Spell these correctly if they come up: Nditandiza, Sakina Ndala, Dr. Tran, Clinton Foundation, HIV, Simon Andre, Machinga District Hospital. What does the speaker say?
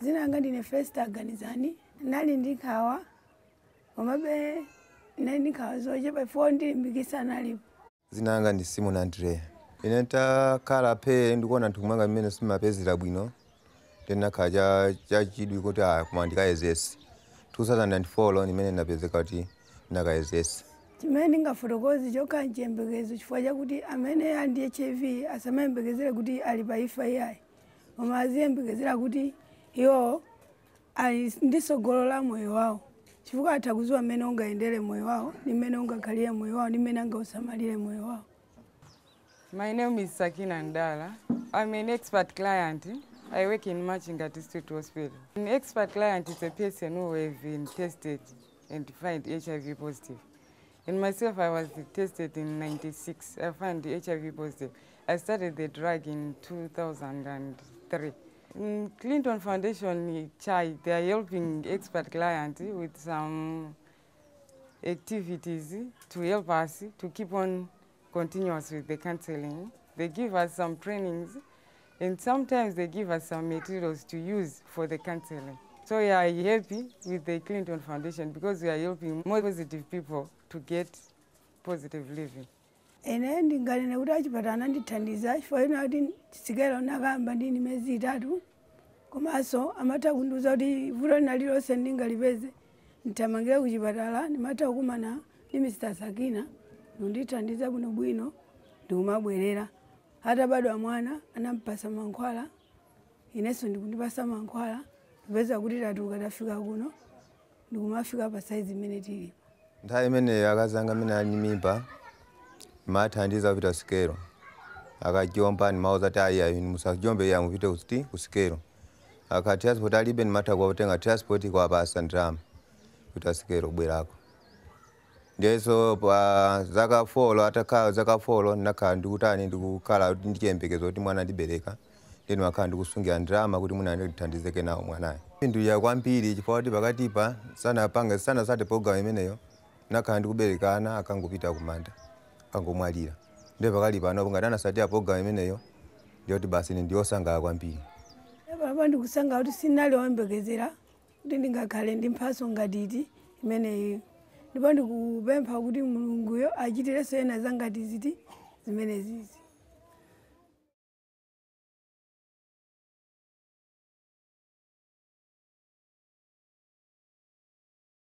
zinanga ndine first organizani nali ndikawa omabe nani kazoje before ndi mbikisa nali zinanga ndi Simon Andre inenta kala pe ndikuona ntukumanga mene sima pezira bwino tena kaja chachidwi kuti akumandika ezesi 2004 loni mene napezekati naga ezesi chimene ngafurokozi joka njembegezo chifaja kuti amene andi HIV asame mbegezera kuti alibaifa yai omazi mbegezera kuti yo ndiso golola moyo wao chifuka atakuzwa menonga endele moyo wao ni menonga kalia moyo wao ni menanga usamalile moyo wao. My name is Sakina Ndala. I'm an expert client. I work in Machinga District Hospital. An expert client is a person who has been tested and defined HIV positive. And myself, I was tested in 96. I found HIV positive. I started the drug in 2003. In Clinton Foundation, they are helping expert clients with some activities to help us to keep on continuous with the counseling. They give us some trainings, and sometimes they give us some materials to use for the counseling. So we are happy with the Clinton Foundation because we are helping more positive people to get positive living. And then Mr. Nditandiza buno bwino nduma bwerera hata bado mwana anampasa mankwala ineso ndikundipasa mankwala bweza kuti tatuka tafika kuno ndikumafika pa size minute nda imene yakazanga mina nimimba mathandiza kupita sikero akajomba ni mauza tai ayi musajombe yangu kupita kuti kusikero akatransport alibe ni mata kwa kutenga transport kwa basa ndram kupita sikero bwerako. Ndizo zakafolo ataka zakafolo nakandu kutani ndikukala ndikempekezo kuti mwana ndibereka ndino akandu kusungira ndrama kuti mwana ndithandizeke nawo mwanae pindu ya kwambiri chifawati pakati pa sana apanga sana sate program imeneyo nakandu kuberekana akangupita kumanda akangomwalira ndiye pakali pano kungatana sate ya program imeneyo ndiyoti basi ndiyosanga kwambiri baba ndikusanga kuti sinali wambekezera kuti ndingakhale ndimpaso ngaditi imeneyo ndibandu kubempa kuti mulungu yo ajitirese na zanga diziti zimenezi.